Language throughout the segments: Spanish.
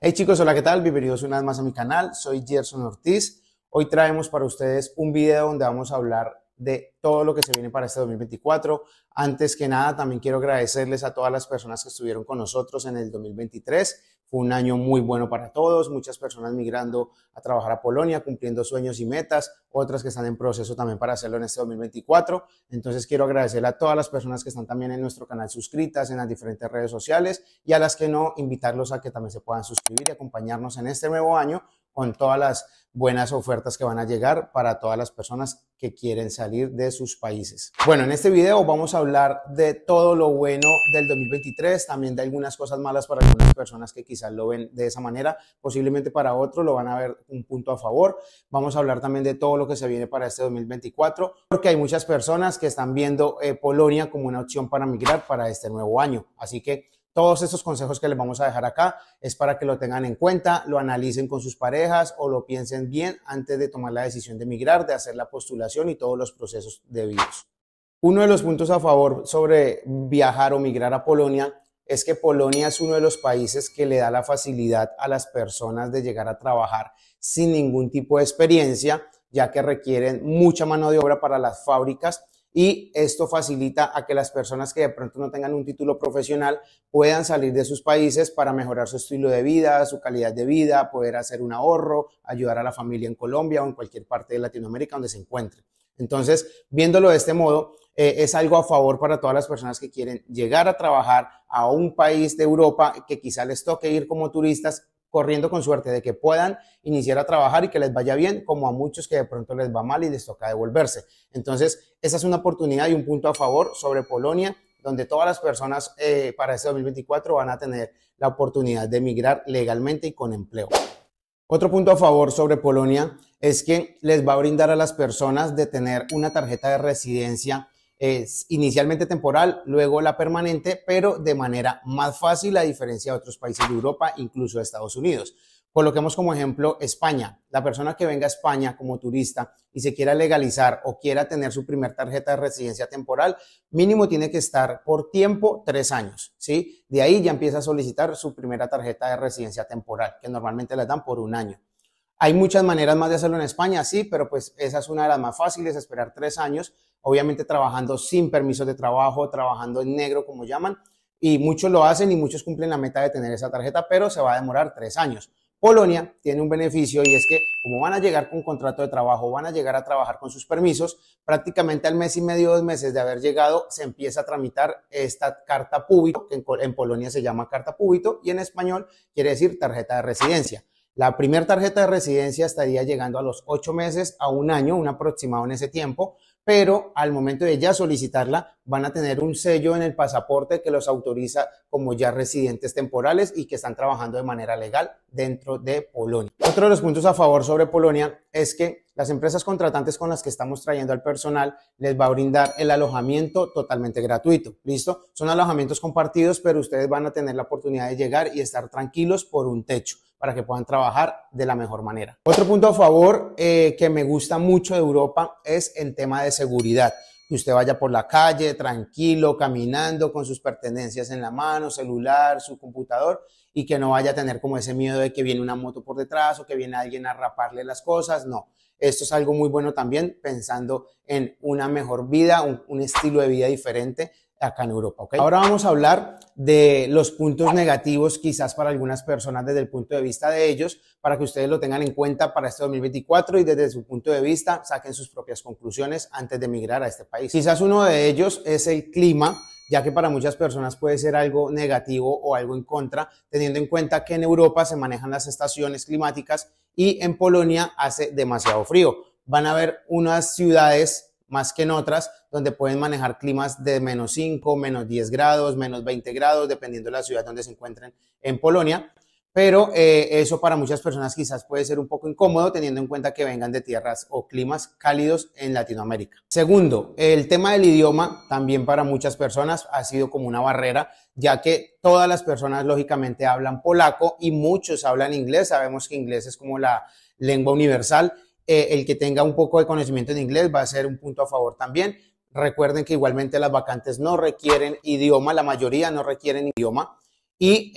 Hey chicos, hola, ¿qué tal? Bienvenidos una vez más a mi canal, soy Gerson Ortiz. Hoy traemos para ustedes un video donde vamos a hablar de todo lo que se viene para este 2024. Antes que nada, también quiero agradecerles a todas las personas que estuvieron con nosotros en el 2023. Fue un año muy bueno para todos, muchas personas migrando a trabajar a Polonia, cumpliendo sueños y metas, otras que están en proceso también para hacerlo en este 2024. Entonces quiero agradecer a todas las personas que están también en nuestro canal suscritas, en las diferentes redes sociales, y a las que no, invitarlos a que también se puedan suscribir y acompañarnos en este nuevo año con todas las buenas ofertas que van a llegar para todas las personas que quieren salir de sus países. Bueno, en este video vamos a hablar de todo lo bueno del 2023, también de algunas cosas malas para algunas personas que quizás lo ven de esa manera, posiblemente para otros lo van a ver un punto a favor. Vamos a hablar también de todo lo que se viene para este 2024, porque hay muchas personas que están viendo Polonia como una opción para migrar para este nuevo año, así que todos estos consejos que les vamos a dejar acá es para que lo tengan en cuenta, lo analicen con sus parejas o lo piensen bien antes de tomar la decisión de emigrar, de hacer la postulación y todos los procesos debidos. Uno de los puntos a favor sobre viajar o migrar a Polonia es que Polonia es uno de los países que le da la facilidad a las personas de llegar a trabajar sin ningún tipo de experiencia, ya que requieren mucha mano de obra para las fábricas. Y esto facilita a que las personas que de pronto no tengan un título profesional puedan salir de sus países para mejorar su estilo de vida, su calidad de vida, poder hacer un ahorro, ayudar a la familia en Colombia o en cualquier parte de Latinoamérica donde se encuentre. Entonces, viéndolo de este modo, es algo a favor para todas las personas que quieren llegar a trabajar a un país de Europa que quizá les toque ir como turistas, corriendo con suerte de que puedan iniciar a trabajar y que les vaya bien, como a muchos que de pronto les va mal y les toca devolverse. Entonces, esa es una oportunidad y un punto a favor sobre Polonia, donde todas las personas para este 2024 van a tener la oportunidad de emigrar legalmente y con empleo. Otro punto a favor sobre Polonia es que les va a brindar a las personas de tener una tarjeta de residencia inicialmente temporal, luego la permanente, pero de manera más fácil a diferencia de otros países de Europa, incluso de Estados Unidos. Coloquemos como ejemplo España. La persona que venga a España como turista y se quiera legalizar o quiera tener su primer tarjeta de residencia temporal, mínimo tiene que estar por tiempo 3 años, ¿sí? De ahí ya empieza a solicitar su primera tarjeta de residencia temporal, que normalmente la dan por 1 año. Hay muchas maneras más de hacerlo en España, sí, pero pues esa es una de las más fáciles, esperar 3 años, obviamente trabajando sin permisos de trabajo, trabajando en negro como llaman, y muchos lo hacen y muchos cumplen la meta de tener esa tarjeta, pero se va a demorar 3 años. Polonia tiene un beneficio y es que como van a llegar con contrato de trabajo, van a llegar a trabajar con sus permisos, prácticamente al mes y medio, 2 meses de haber llegado, se empieza a tramitar esta carta púbito, que en Polonia se llama carta púbito y en español quiere decir tarjeta de residencia. La primera tarjeta de residencia estaría llegando a los 8 meses a 1 año, un aproximado en ese tiempo, pero al momento de ya solicitarla van a tener un sello en el pasaporte que los autoriza como ya residentes temporales y que están trabajando de manera legal dentro de Polonia. Otro de los puntos a favor sobre Polonia es que las empresas contratantes con las que estamos trayendo al personal les va a brindar el alojamiento totalmente gratuito, ¿listo? Son alojamientos compartidos, pero ustedes van a tener la oportunidad de llegar y estar tranquilos por un techo, para que puedan trabajar de la mejor manera. Otro punto a favor que me gusta mucho de Europa es el tema de seguridad. Que usted vaya por la calle tranquilo, caminando con sus pertenencias en la mano, celular, su computador, y que no vaya a tener como ese miedo de que viene una moto por detrás o que viene alguien a raparle las cosas. No, esto es algo muy bueno también pensando en una mejor vida, un estilo de vida diferente acá en Europa, ¿ok? Ahora vamos a hablar de los puntos negativos quizás para algunas personas desde el punto de vista de ellos, para que ustedes lo tengan en cuenta para este 2024 y desde su punto de vista saquen sus propias conclusiones antes de emigrar a este país. Quizás uno de ellos es el clima, ya que para muchas personas puede ser algo negativo o algo en contra, teniendo en cuenta que en Europa se manejan las estaciones climáticas y en Polonia hace demasiado frío. Van a haber unas ciudades más que en otras, donde pueden manejar climas de menos 5, menos 10 grados, menos 20 grados, dependiendo de la ciudad donde se encuentren en Polonia. Pero eso para muchas personas quizás puede ser un poco incómodo, teniendo en cuenta que vengan de tierras o climas cálidos en Latinoamérica. Segundo, el tema del idioma también para muchas personas ha sido como una barrera, ya que todas las personas lógicamente hablan polaco y muchos hablan inglés. Sabemos que inglés es como la lengua universal. El que tenga un poco de conocimiento en inglés va a ser un punto a favor también, Recuerden que igualmente las vacantes no requieren idioma, la mayoría no requieren idioma y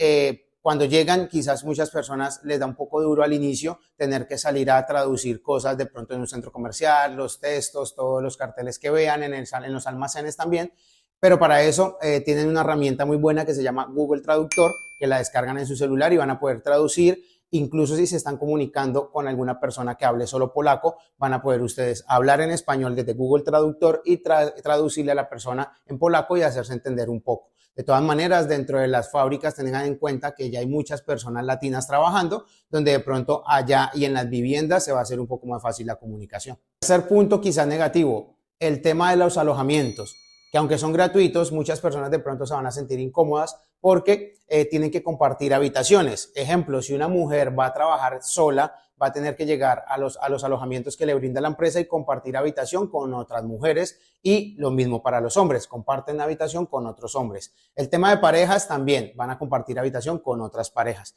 cuando llegan quizás muchas personas les da un poco duro al inicio tener que salir a traducir cosas de pronto en un centro comercial, los textos, todos los carteles que vean, en los almacenes también, pero para eso tienen una herramienta muy buena que se llama Google Traductor, que la descargan en su celular y van a poder traducir. Incluso si se están comunicando con alguna persona que hable solo polaco, van a poder ustedes hablar en español desde Google Traductor y traducirle a la persona en polaco y hacerse entender un poco. De todas maneras, dentro de las fábricas tengan en cuenta que ya hay muchas personas latinas trabajando, donde de pronto allá y en las viviendas se va a hacer un poco más fácil la comunicación. Tercer punto, quizás negativo, el tema de los alojamientos, que aunque son gratuitos, muchas personas de pronto se van a sentir incómodas porque tienen que compartir habitaciones. Ejemplo, si una mujer va a trabajar sola, va a tener que llegar a los alojamientos que le brinda la empresa y compartir habitación con otras mujeres, y lo mismo para los hombres, comparten habitación con otros hombres. El tema de parejas también, van a compartir habitación con otras parejas.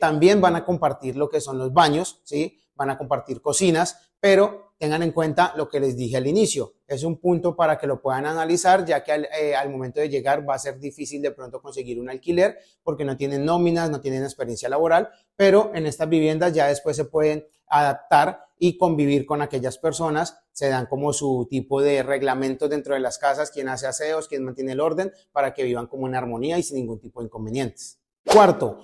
También van a compartir lo que son los baños, ¿sí? Van a compartir cocinas, pero tengan en cuenta lo que les dije al inicio. Es un punto para que lo puedan analizar, ya que al momento de llegar va a ser difícil de pronto conseguir un alquiler porque no tienen nóminas, no tienen experiencia laboral, pero en estas viviendas ya después se pueden adaptar y convivir con aquellas personas. Se dan como su tipo de reglamento dentro de las casas, quién hace aseos, quién mantiene el orden, para que vivan como en armonía y sin ningún tipo de inconvenientes. Cuarto,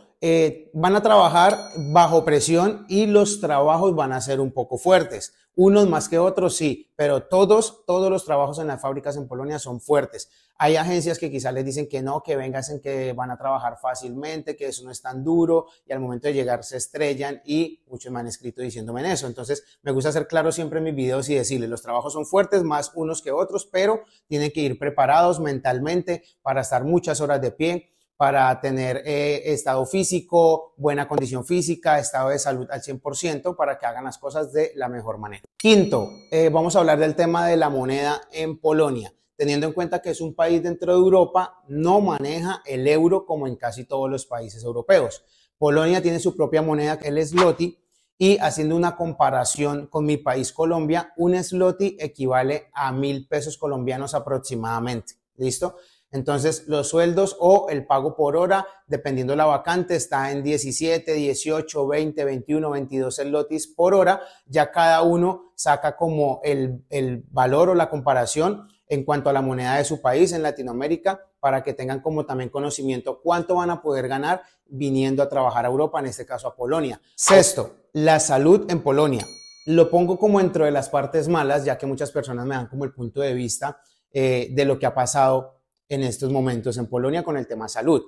van a trabajar bajo presión y los trabajos van a ser un poco fuertes. Unos más que otros, sí, pero todos los trabajos en las fábricas en Polonia son fuertes. Hay agencias que quizás les dicen que no, que vengas en que van a trabajar fácilmente, que eso no es tan duro, y al momento de llegar se estrellan y muchos me han escrito diciéndome en eso. Entonces me gusta ser claro siempre en mis videos y decirles, los trabajos son fuertes, más unos que otros, pero tienen que ir preparados mentalmente para estar muchas horas de pie, para tener estado físico, buena condición física, estado de salud al 100% para que hagan las cosas de la mejor manera. Quinto, vamos a hablar del tema de la moneda en Polonia, teniendo en cuenta que es un país dentro de Europa, no maneja el euro como en casi todos los países europeos. Polonia tiene su propia moneda, que es el zloty, y haciendo una comparación con mi país Colombia, un zloty equivale a 1.000 pesos colombianos aproximadamente, ¿listo? Entonces, los sueldos o el pago por hora, dependiendo la vacante, está en 17, 18, 20, 21, 22 zlotys por hora. Ya cada uno saca como el valor o la comparación en cuanto a la moneda de su país en Latinoamérica, para que tengan como también conocimiento cuánto van a poder ganar viniendo a trabajar a Europa, en este caso a Polonia. Sexto, la salud en Polonia. Lo pongo como dentro de las partes malas, ya que muchas personas me dan como el punto de vista de lo que ha pasado en estos momentos en Polonia con el tema salud.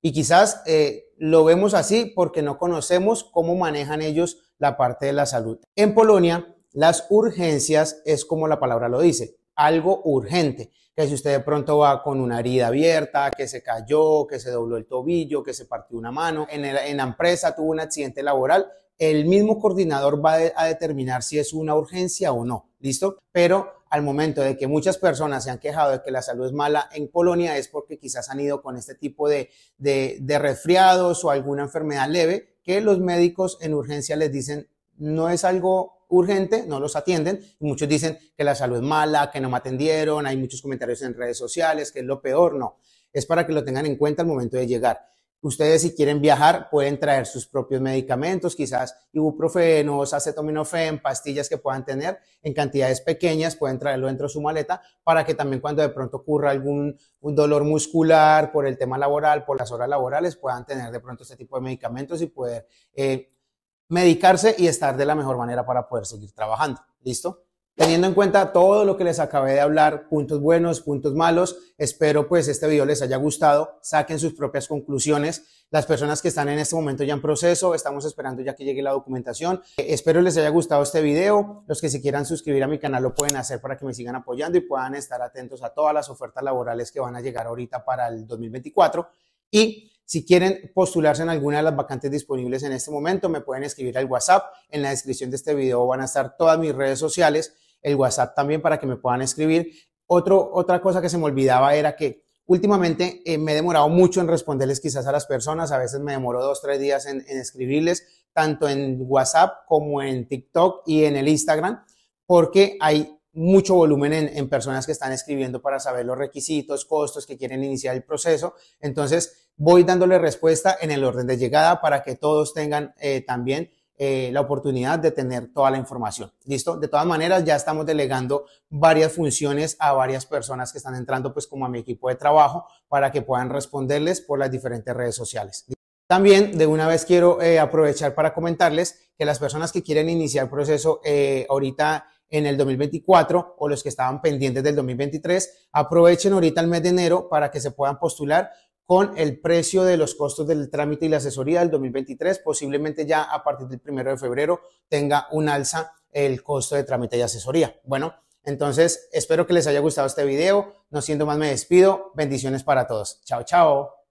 Y quizás lo vemos así porque no conocemos cómo manejan ellos la parte de la salud. En Polonia, las urgencias es como la palabra lo dice, algo urgente. Que si usted de pronto va con una herida abierta, que se cayó, que se dobló el tobillo, que se partió una mano, en la empresa tuvo un accidente laboral, el mismo coordinador va a determinar si es una urgencia o no, ¿listo? Pero al momento de que muchas personas se han quejado de que la salud es mala en Polonia es porque quizás han ido con este tipo de resfriados o alguna enfermedad leve que los médicos en urgencia les dicen no es algo urgente, no los atienden. Y muchos dicen que la salud es mala, que no me atendieron, hay muchos comentarios en redes sociales, que es lo peor. No, es para que lo tengan en cuenta al momento de llegar. Ustedes, si quieren viajar, pueden traer sus propios medicamentos, quizás ibuprofenos, acetaminofén, pastillas que puedan tener en cantidades pequeñas, pueden traerlo dentro de su maleta para que también cuando de pronto ocurra un dolor muscular por el tema laboral, por las horas laborales, puedan tener de pronto este tipo de medicamentos y poder medicarse y estar de la mejor manera para poder seguir trabajando. ¿Listo? Teniendo en cuenta todo lo que les acabé de hablar, puntos buenos, puntos malos, espero pues este video les haya gustado, saquen sus propias conclusiones. Las personas que están en este momento ya en proceso, estamos esperando ya que llegue la documentación. Espero les haya gustado este video. Los que se quieran suscribir a mi canal lo pueden hacer para que me sigan apoyando y puedan estar atentos a todas las ofertas laborales que van a llegar ahorita para el 2024. Y si quieren postularse en alguna de las vacantes disponibles en este momento, me pueden escribir al WhatsApp. En la descripción de este video van a estar todas mis redes sociales, el WhatsApp también para que me puedan escribir. Otra cosa que se me olvidaba era que últimamente me he demorado mucho en responderles quizás a las personas. A veces me demoro 2 o 3 días en escribirles, tanto en WhatsApp como en TikTok y en el Instagram, porque hay mucho volumen en personas que están escribiendo para saber los requisitos, costos, que quieren iniciar el proceso. Entonces voy dándole respuesta en el orden de llegada para que todos tengan también la oportunidad de tener toda la información. ¿Listo? De todas maneras, ya estamos delegando varias funciones a varias personas que están entrando, pues, como a mi equipo de trabajo, para que puedan responderles por las diferentes redes sociales. También, de una vez, quiero aprovechar para comentarles que las personas que quieren iniciar el proceso ahorita en el 2024 o los que estaban pendientes del 2023, aprovechen ahorita el mes de enero para que se puedan postular con el precio de los costos del trámite y la asesoría del 2023, posiblemente ya a partir del 1 de febrero tenga un alza el costo de trámite y asesoría. Bueno, entonces espero que les haya gustado este video. No siendo más, me despido. Bendiciones para todos. Chao, chao.